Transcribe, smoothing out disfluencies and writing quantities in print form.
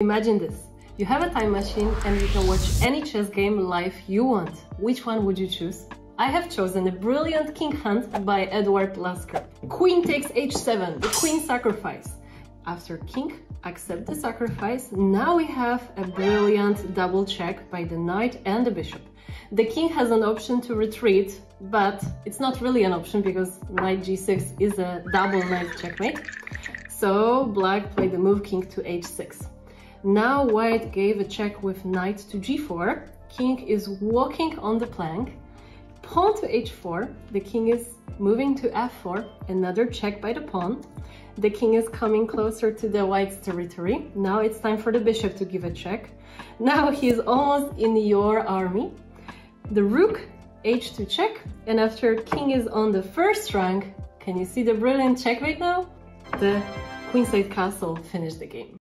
Imagine this, you have a time machine and you can watch any chess game live you want. Which one would you choose? I have chosen a brilliant king hunt by Edward Lasker. Queen takes h7, the queen sacrifice. After king, accept the sacrifice, now we have a brilliant double check by the knight and the bishop. The king has an option to retreat, but it's not really an option because knight g6 is a double knight checkmate. So black played the move king to h6. Now white gave a check with knight to g4, king is walking on the plank, pawn to h4, the king is moving to f4, another check by the pawn, the king is coming closer to the white's territory, now it's time for the bishop to give a check, now he's almost in your army, the rook h2 check, and after king is on the first rank, can you see the brilliant checkmate now? The queenside castle finished the game.